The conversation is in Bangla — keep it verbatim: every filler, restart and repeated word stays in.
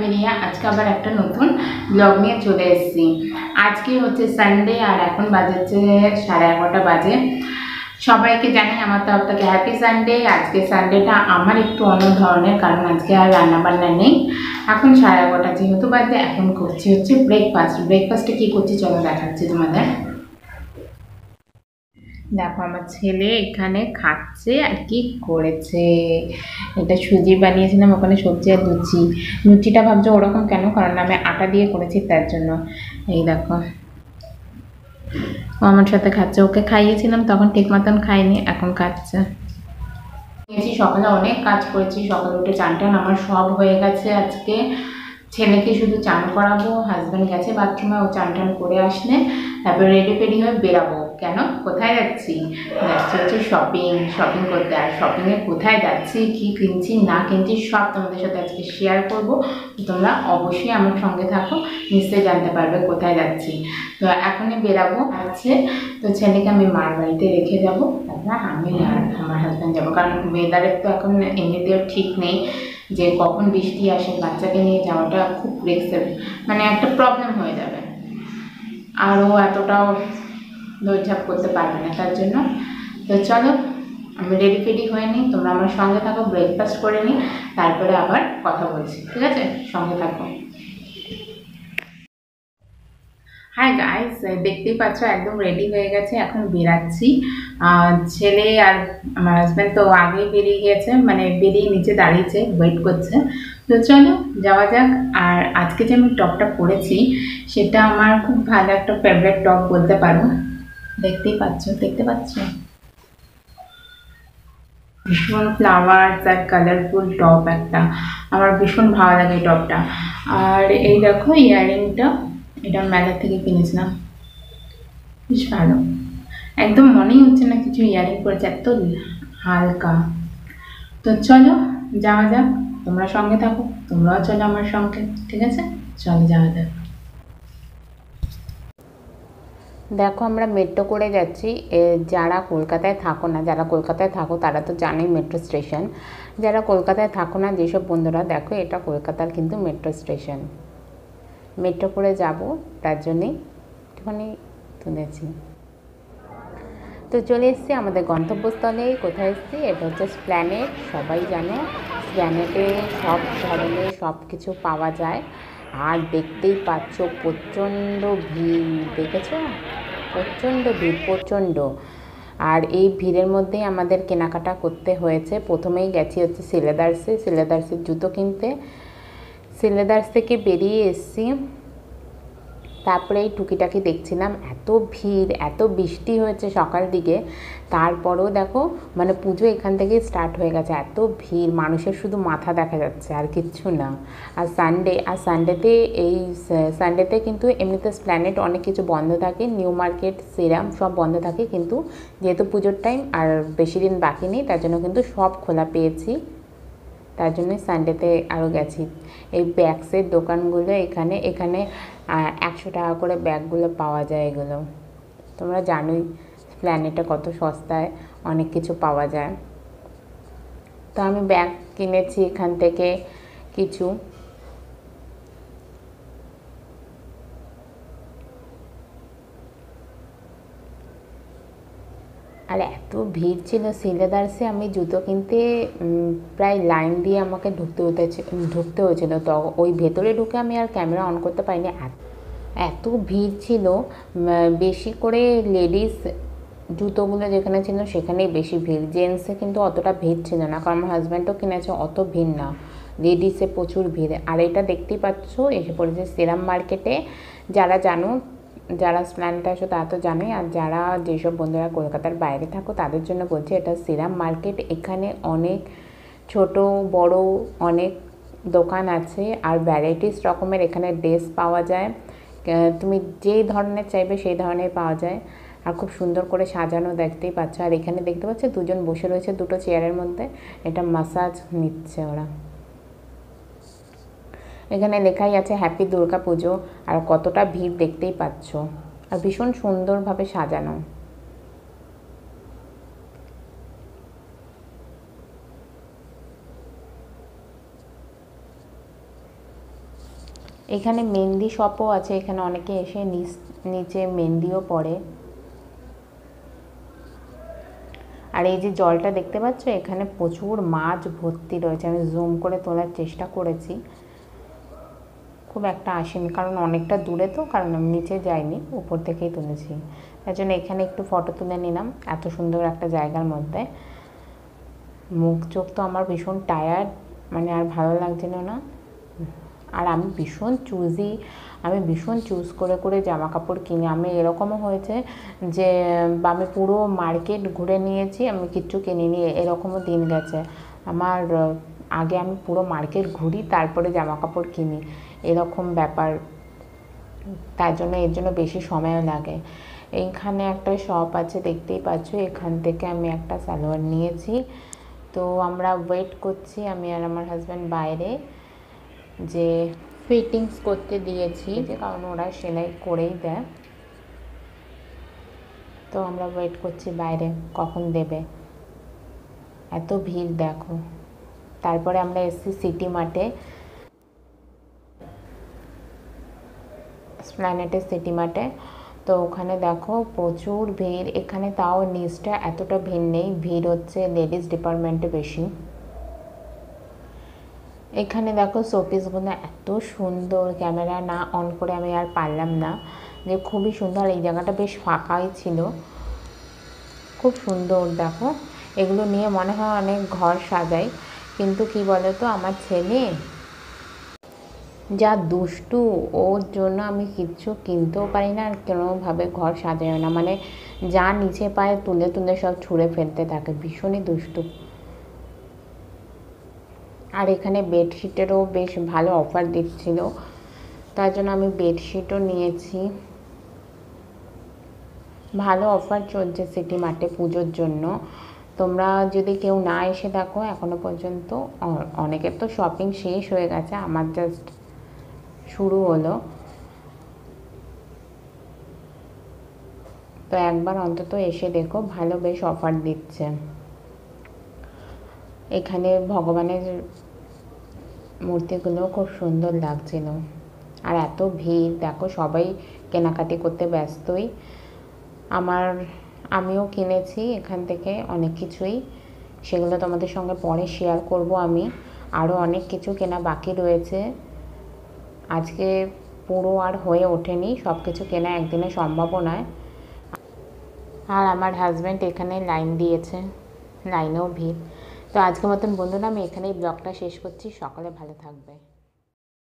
फैमिली आज के आबार एक नतून ब्लग निये चले एसेछि। आज के होच्छे सानडे और एखन बाजे साढ़े एगारोटा बाजे। सबाइके जानाई आमार तरफ थेके हैपी सानडे। आज के सानडेटा आमार एकटु अन्य धरनेर कारण आज के आर रान्ना बान्ना नेई। एखन साढ़े एगारोटा जेहेतु बाजे एखन करछि होच्छे ब्रेकफास्ट। ब्रेकफास्टे कि करछि चलो देखाच्छि तोमादेर। देखो आमार छेले एखाने खाच्छे आर कि करेछे। एटा सुजी बानिয়েছিলাম ওখানে সবজি আর লুচি। লুচিটা ভাবছো ওরকম কেন? কারণ আমি আটা দিয়ে করেছি তার জন্য। এই দেখো আমার সাথে খাচ্ছে। ওকে খাইয়েছিলাম তখন ঠিক মতন খাইনি, এখন খাচ্ছে। এই সকালে অনেক কাজ করেছি, সকালে উঠে চানটান আমার সব হয়ে গেছে। আজকে ছেলেকে শুধু চান করাবো, হাজবেন্ড গেছে বাথরুমে, ও চান টান করে আসলে তারপর রেডি পেডি হয়ে বেরাবো। কেন কোথায় যাচ্ছি? যাচ্ছি হচ্ছে শপিং শপিং করতে। আর শপিংয়ে কোথায় যাচ্ছি, কি কিনছি না কিনছি সব তোমাদের সাথে আজকে শেয়ার করবো। তোমরা অবশ্যই আমার সঙ্গে থাকো, নিশ্চয়ই জানতে পারবে কোথায় যাচ্ছি। তো এখনই বেরাবো আছে। তো ছেলেকে আমি মার বাড়িতে রেখে যাবো, তারপর আমি আর আমার হাজব্যান্ড যাবো। কারণ ওয়েদারের তো এখন এমনিতেও ঠিক নেই যে কখন বৃষ্টি আসে। বাচ্চাকে নিয়ে যাওয়াটা খুব রিস্কের, মানে একটা প্রবলেম হয়ে যাবে। আরও এতটাও দৌড়ঝাঁপ করতে পারবে না তার জন্য। তো চলো আমি রেডি ফেডি হয়ে নিই, তোমরা আমার সঙ্গে থাকো, ব্রেকফাস্ট করে নিই, তারপরে আবার কথা বলছি, ঠিক আছে? সঙ্গে থাকো। হাই গাইস, দেখতেই পাচ্ছ একদম রেডি হয়ে গেছে, এখন বেরাচ্ছি। ছেলে আর আমার হাজব্যান্ড তো আগেই বেরিয়ে গেছে, মানে বেরিয়ে নিচে দাঁড়িয়েছে, ওয়েট করছে। তো চলো যাওয়া যাক। আর আজকে যে আমি টপটা পরেছি সেটা আমার খুব ভালো একটা ফেভারিট টপ বলতে পারো। দেখতেই পাচ্ছ, দেখতে পাচ্ছ ভীষণ ফ্লাওয়ার্স আর কালারফুল টপ একটা, আমার ভীষণ ভালো লাগে এই টপটা। আর এই দেখো ইয়াররিংটা, এটা মেলার থেকে কিনেছিলাম, বেশ ভালো। একদম মনেই হচ্ছে না কিছু ইয়াররিং পরেছে, এত হালকা। তো চলো যাওয়া যাক, তোমরা সঙ্গে থাকো, তোমরাও চলো আমার সঙ্গে, ঠিক আছে? চলো যাওয়া যাক। দেখো আমরা মেট্রো করে যাচ্ছি। যারা কলকাতায় থাকো না, যারা কলকাতায় থাকো তারা তো জানেই মেট্রো স্টেশন। যারা কলকাতায় থাকো না যেসব বন্ধুরা, দেখো এটা কলকাতার কিন্তু মেট্রো স্টেশন। মেট্রো করে যাব তার জন্যে একটুখানি তুলেছি। তো চলে এসছি আমাদের গন্তব্যস্থলে। কোথায় এসছি? এটা হচ্ছে স্প্ল্যানেড, সবাই জানো। স্প্ল্যানেডে সব ধরনের সব কিছু পাওয়া যায়। আর দেখতেই পাচ্ছ প্রচণ্ড ভিড়, দেখেছো? প্রচণ্ড ভিড়, প্রচণ্ড। আর এই ভিড়ের মধ্যেই আমাদের কেনাকাটা করতে হয়েছে। প্রথমেই গেছি হচ্ছে সিলেদার্সে, সিলেদার্সের জুতো কিনতে। সিলেদার্স থেকে বেরিয়ে এসছি, তারপরে এই টুকিটাকি দেখছিলাম। এত ভিড়, এত বৃষ্টি হয়েছে সকাল দিকে, তারপরেও দেখো মানে পুজো এখান থেকে স্টার্ট হয়ে গেছে। এত ভিড়, মানুষের শুধু মাথা দেখা যাচ্ছে আর কিচ্ছু না। আর সানডে, আর সানডেতে এই সানডেতে কিন্তু এমনিতে স্প্ল্যানেড অনেক কিছু বন্ধ থাকে, নিউ মার্কেট সিরাম সব বন্ধ থাকে। কিন্তু যেহেতু পুজোর টাইম আর বেশি দিন বাকি নেই তার জন্য কিন্তু সব খোলা পেয়েছি, তার জন্যই সানডেতে আরও গেছি। এই ব্যাগসের দোকানগুলো এখানে, এখানে একশো টাকা করে ব্যাগগুলো পাওয়া যায়। এগুলো তোমরা জানোই স্প্ল্যানেডে কত সস্তায় অনেক কিছু পাওয়া যায়। তো আমি ব্যাগ কিনেছি এখান থেকে কিছু। আর এত ভিড় ছিল সিলেদার্সে, আমি জুতো কিনতে প্রায় লাইন দিয়ে আমাকে ঢুকতে হতে ঢুকতে হয়েছিল। তো ওই ভেতরে ঢুকে আমি আর ক্যামেরা অন করতে পারিনি, এত ভিড় ছিল। বেশি করে লেডিস জুতোগুলো যেখানে ছিল সেখানেই বেশি ভিড়, জেন্টসে কিন্তু অতটা ভিড় ছিল না। কারণ আমার হাজব্যান্ডও কিনেছে, অত ভিড় না, লেডিসে প্রচুর ভিড়। আর এটা দেখতেই পাচ্ছ এসে পড়েছে সিরাম মার্কেটে। যারা জানো, যারা স্প্ল্যানেডে আসো তারা তো জানোই। আর যারা যেসব বন্ধুরা কলকাতার বাইরে থাকো তাদের জন্য বলছি, এটা সিরাম মার্কেট। এখানে অনেক ছোট বড় অনেক দোকান আছে, আর ভ্যারাইটিস রকমের এখানে ড্রেস পাওয়া যায়। তুমি যেই ধরনের চাইবে সেই ধরনের পাওয়া যায়। আর খুব সুন্দর করে সাজানো, দেখতেই পাচ্ছ। আর এখানে দেখতে পাচ্ছ দুজন বসে রয়েছে দুটো চেয়ারের মধ্যে, এটা ম্যাসাজ নিচ্ছে ওরা। এখানে লেখাই আছে হ্যাপি দুর্গা পুজো। আর কতটা ভিড় দেখতেই পাচ্ছ, আর ভীষণ সুন্দরভাবে সাজানো। एखाने मेहंदी शॉपो आछे, एखाने अनेके एशे नीचे मेहंदीओ पड़े। और ये जे जलटा देखते पाच्छ एखाने प्रचुर माछ भर्ती रयेछे, आमि जूम करे तोलार चेष्टा करेछि। खूब एकटा आसेनि कारण अनेकटा दूरे, तो कारण आमि नीचे जाइनि, ऊपर थेकेई तुलेछि, तार जोन्नो एखाने एकटु फटो तुले निलाम। एत सुंदर एकटा जायगार मध्य मुख चोख तो आमार भीषण टायार्ड, माने आर भालो लागछिल ना। और आमी भीषण चूजी, आमी भीषण चूज करे करे जामा कापड़ किनी। आमी एरकमो होयेछे जे आमी पुरो मार्केट घुरे नियेछि, आमी किच्छु किनिनि, एरकमो दिन गेछे आमार। आगे आमी पुरो मार्केट घुरी तारपरे जामा कापड़ किनी, एरकम ब्यापार। तार जोन्नो एर जोन्नो बेशी समयो लागे। एइखाने एकटा शप आछे देखतेई पाच्छो, एखान थेके आमी एकटा सालोयार नियेछि। तो आमरा वेट करछि, आमी आर आमार हाजब्यान्ड बाइरे जे फिटिंग्स करते दिएछि, कारण ओरा सेलाई करेई देय। तो आमरा वेट करछि बाइरे कखन देबे। एत भीड़ देखो। तारपरे आमरा एसि सिटी मार्टे, एस्प्लेनेडे सिटी मार्टे। तो ओखाने देखो प्रचुर भीड़। एखाने ताओ निचटा एतटा भीड़ नेই, भीड़ होच्छे लेडिज डिपार्टमेंटे बेशी। एखाने देखो शोपिसगुलो एत सुंदर, कैमरा ना अन करे आमि आर पारलाम ना, जे खूबई सुंदर। एई जायगाटा बेश फाँकाई छिलो, खूब सुंदर। देखो एगुलो निये मने हय अनेक घर साजाई, किन्तु कि बोलो तो आमार छेले जा दुष्टु, ओर जोन्नो आमि किछु किनतेओ पारि ना, आर कोनोभावे घर साजायो ना। माने जा नीचे पाए तुले तुले सब छुड़े फेलते थाके, भीषणई दुष्टु। और एखाने बेडशीटेरो बेश भालो अफार दिच्छिलो, तार जोन्नो आमि बेडशीटो नियेछि। भालो अफार चलछे सिटी मार्टे पूजोर जोन्नो। तोमरा जोदि केउ ना एसे थाको एखोनो पर्यन्त, अनेकेर तो शपिंग शेष हये गेछे, आमार जास्ट शुरू हलो। तो एकबार अंतत एसे देखो, भालो बेश अफार दिচ্ছে। एखाने भगवानेर मूर्तिगुलो खूब सुंदर लागছিল। और एत भीड़ देखो, सबाई केनाकाटी करते व्यस्तই। আমার আমিও কিনেছি এখান থেকে অনেক কিছুই, সেগুলো তোমাদের সঙ্গে পরে শেয়ার করব। আমি আরও অনেক কিছু কেনা বাকি রয়েছে, আজকে পুরো আর হয়ে ওঠেনি সব কিছু কেনা একদিনে সম্ভব নয়। আর আমার হাজব্যান্ড এখানে লাইন দিয়েছে, লাইনেও ভিড়। তো আজকের মতন বন্ধুরা আমি এখানেই ব্লগটা শেষ করছি। সকালে ভালো থাকবে।